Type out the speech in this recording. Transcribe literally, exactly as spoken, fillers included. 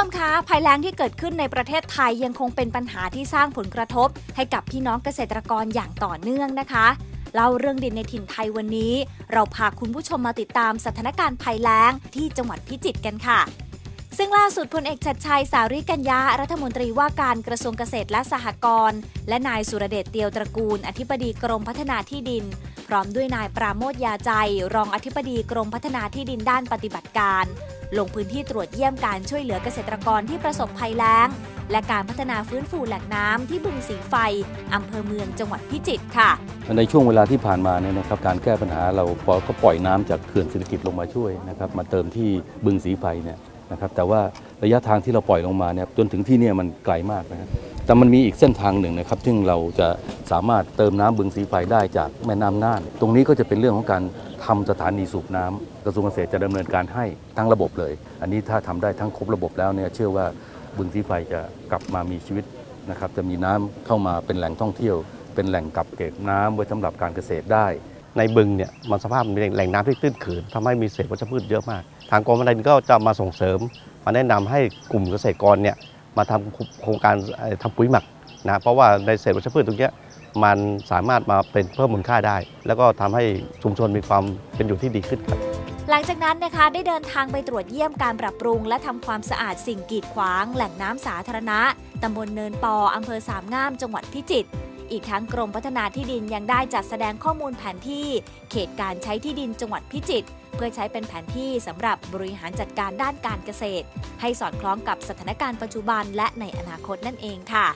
ชมคะภัยแล้งที่เกิดขึ้นในประเทศไทยยังคงเป็นปัญหาที่สร้างผลกระทบให้กับพี่น้องเกษตรกรอย่างต่อเนื่องนะคะเล่าเรื่องดินในถิ่นไทยวันนี้เราพาคุณผู้ชมมาติดตามสถานการณ์ภัยแล้งที่จังหวัดพิจิตรกันค่ะซึ่งล่าสุดพลเอกชัดชัยสาริกัญญารัฐมนตรีว่าการกระทรวงเกษตรและสหกรณ์และนายสุรเดชเตียวตระกูลอธิบดีกรมพัฒนาที่ดินพร้อมด้วยนายปราโมทยาใจรองอธิบดีกรมพัฒนาที่ดินด้านปฏิบัติการลงพื้นที่ตรวจเยี่ยมการช่วยเหลือเกษตรกรที่ประสบภัยแล้งและการพัฒนาฟื้นฟูแหล่งน้ำที่บึงสีไฟอำเภอเมืองจังหวัดพิจิตรค่ะในช่วงเวลาที่ผ่านมาเนี่ยนะครับการแก้ปัญหาเราก็ปล่อยน้ำจากเขื่อนเศรษฐกิจลงมาช่วยนะครับมาเติมที่บึงสีไฟเนี่ยนะครับแต่ว่าระยะทางที่เราปล่อยลงมาเนี่ยจนถึงที่เนี่ยมันไกลมากนะครับแต่มันมีอีกเส้นทางหนึ่งนะครับซึ่งเราจะสามารถเติมน้ำบึงสีไฟได้จากแม่น้ำน่านตรงนี้ก็จะเป็นเรื่องของการทำสถานีสูบน้ำกระทรวงเกษตรจะดำเนินการให้ทั้งระบบเลยอันนี้ถ้าทำได้ทั้งครบระบบแล้วเนี่ยเชื่อว่าบึงสีไฟจะกลับมามีชีวิตนะครับจะมีน้ำเข้ามาเป็นแหล่งท่องเที่ยวเป็นแหล่งกักเก็บน้ำไว้สำหรับการเกษตรได้ในบึงเนี่ยมันสภาพเป็นแหล่งน้ำที่ตื้นเขินทำให้มีเศษวัชพืชเยอะมากทางกรมดินก็จะมาส่งเสริมมาแนะนำให้กลุ่มเกษตรกรเนี่ยมาทำโครงการทำปุ๋ยหมักนะเพราะว่าในเศษวัชพืชตรงนี้มันสามารถมาเป็นเพิ่มมูลค่าได้แล้วก็ทำให้ชุมชนมีความเป็นอยู่ที่ดีขึ้นครับหลังจากนั้นนะคะได้เดินทางไปตรวจเยี่ยมการปรับปรุงและทำความสะอาดสิ่งกีดขวางแหล่งน้ำสาธารณะตำบลเนินปออำเภอสามงามจังหวัดพิจิตรอีกทั้งกรมพัฒนาที่ดินยังได้จัดแสดงข้อมูลแผนที่เขตการใช้ที่ดินจังหวัดพิจิตรเพื่อใช้เป็นแผนที่สำหรับบริหารจัดการด้านการเกษตรให้สอดคล้องกับสถานการณ์ปัจจุบันและในอนาคตนั่นเองค่ะ